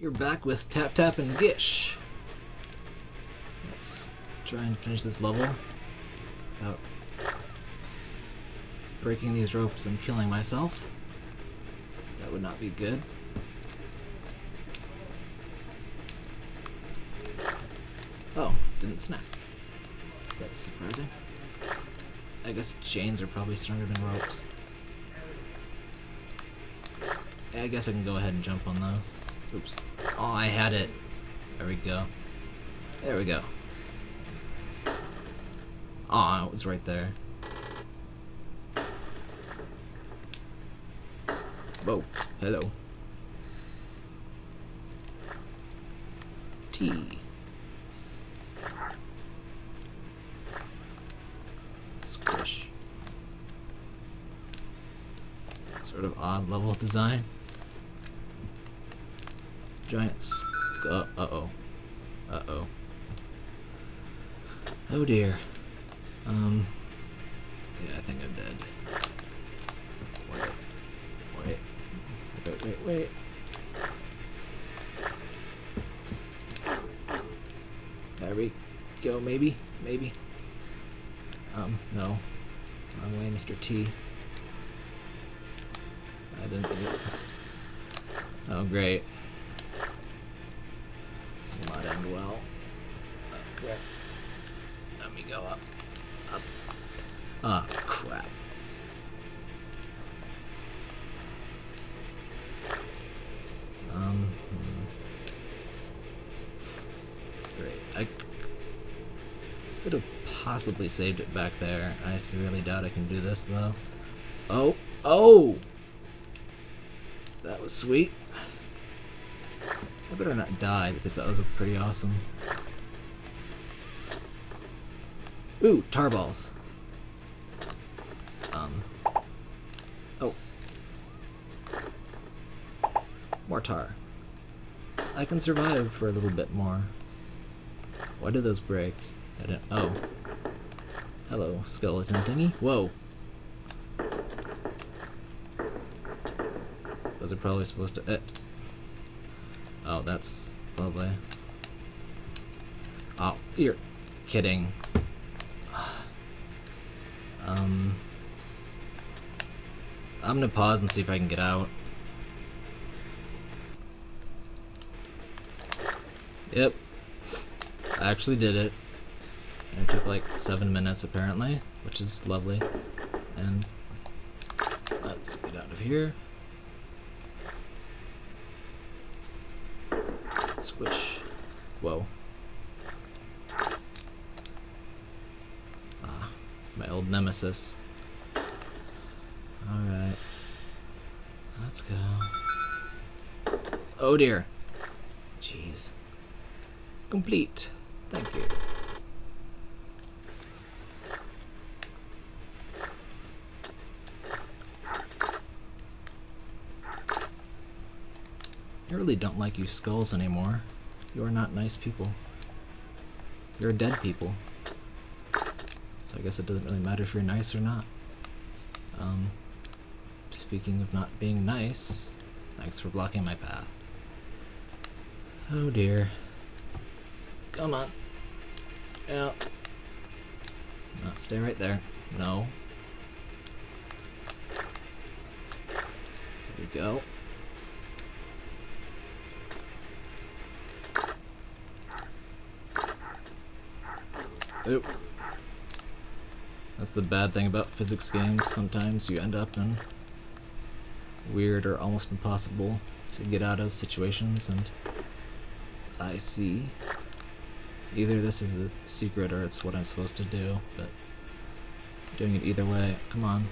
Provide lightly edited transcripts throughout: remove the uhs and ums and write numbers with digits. You're back with Tap Tap and Gish. Let's try and finish this level without breaking these ropes and killing myself. That would not be good. Oh, didn't snap. That's surprising. I guess chains are probably stronger than ropes. I guess I can go ahead and jump on those. Oops. Oh, I had it. There we go. There we go. Aw, oh, it was right there. Whoa. Hello. T. Squish. Sort of odd level design. Giants. Uh-oh. Uh-oh. Oh dear. Yeah, I think I'm dead. Wait. There we go, maybe. No. Wrong way, Mr. T. I didn't think it. Oh, great. This will not end well. Oh, crap. Let me go up. Ah, oh, crap. Great. I could have possibly saved it back there. I severely doubt I can do this, though. Oh! Oh! That was sweet. I better not die, because that was a pretty awesome. Ooh, tar balls. Oh. More tar. I can survive for a little bit more. Why did those break? I don't. Oh. Hello, skeleton thingy. Whoa. Those are probably supposed to. Oh, that's lovely. Oh, you're kidding. I'm gonna pause and see if I can get out. Yep. I actually did it. It took like 7 minutes apparently, which is lovely. And let's get out of here. Squish. Whoa. Ah, my old nemesis. Alright. Let's go. Oh dear. Jeez. Complete. Thank you. I really don't like you skulls anymore. You are not nice people. You're dead people. So I guess it doesn't really matter if you're nice or not. Speaking of not being nice, thanks for blocking my path. Oh dear. Come on. Yeah. No, stay right there. No. There we go. Oop. That's the bad thing about physics games. Sometimes you end up in weird or almost impossible to get out of situations, and I see. Either this is a secret or it's what I'm supposed to do, but doing it either way. Come on.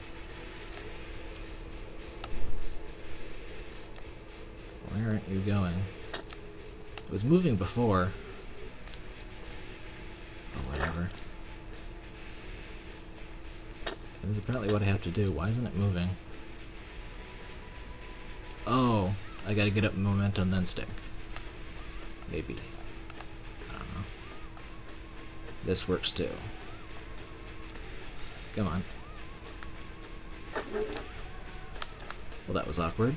Where aren't you going? It was moving before. This is apparently what I have to do. Why isn't it moving? Oh, I gotta get up momentum then stick. Maybe. I don't know. This works too. Come on. Well, that was awkward.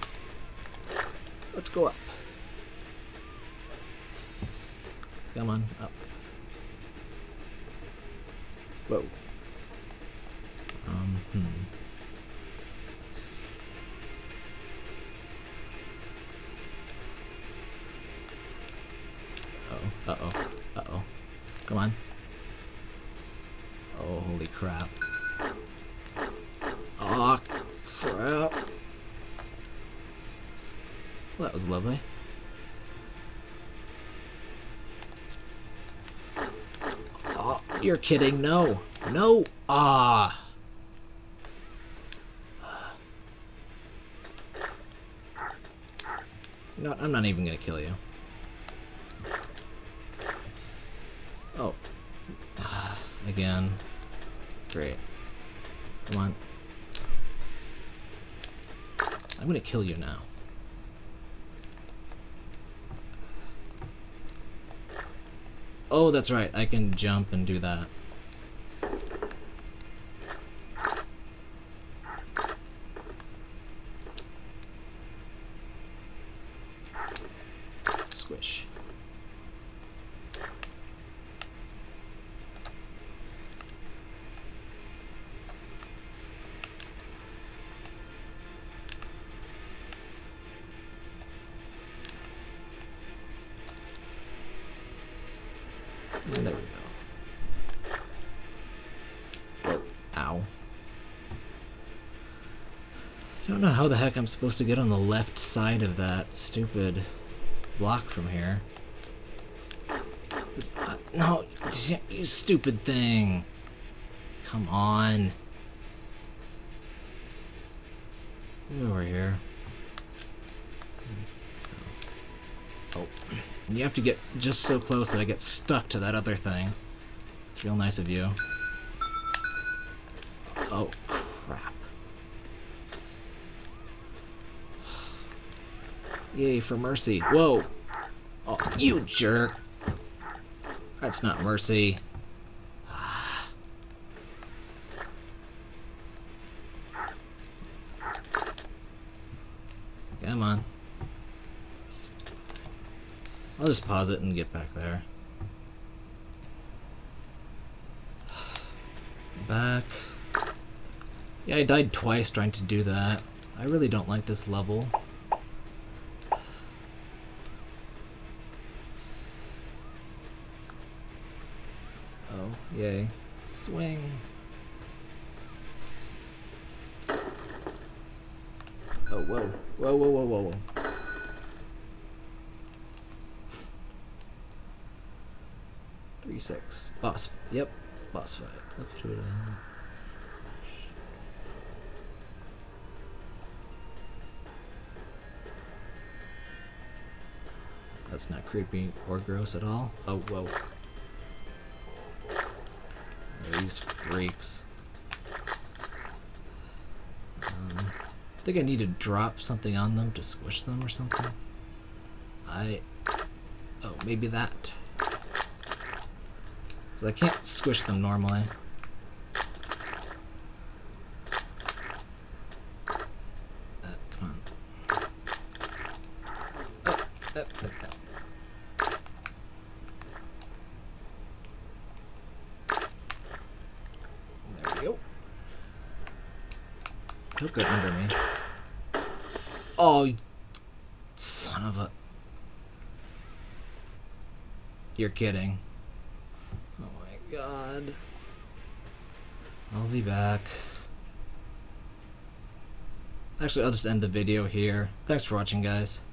Let's go up. Come on, up. Whoa. Uh oh. Uh oh. Uh oh. Come on. Oh, holy crap. Aw, oh, crap. Well, that was lovely. Oh, you're kidding. No. No. Ah. You know what? I'm not even gonna kill you. Oh. Again. Great. Come on. I'm gonna kill you now. Oh, that's right. I can jump and do that. Squish. And there we go. Oh, ow. I don't know how the heck I'm supposed to get on the left side of that stupid block from here. No, you stupid thing. Come on. Get over here. Oh. And you have to get just so close that I get stuck to that other thing. It's real nice of you. Oh, crap. Yay for mercy. Whoa! Oh, you jerk! That's not mercy. Come on. I'll just pause it and get back there. Back. Yeah, I died twice trying to do that. I really don't like this level. Oh, yay. Swing. Oh, whoa. Whoa, whoa, whoa, whoa, whoa. Six. Boss. Yep. Boss fight. Look at it. That's not creepy or gross at all. Oh, whoa. These freaks. I think I need to drop something on them to squish them or something. Oh, maybe that. I can't squish them normally. Come on. There we go. Took it under me. Oh, son of a... You're kidding. God. I'll be back. Actually, I'll just end the video here. Thanks for watching, guys.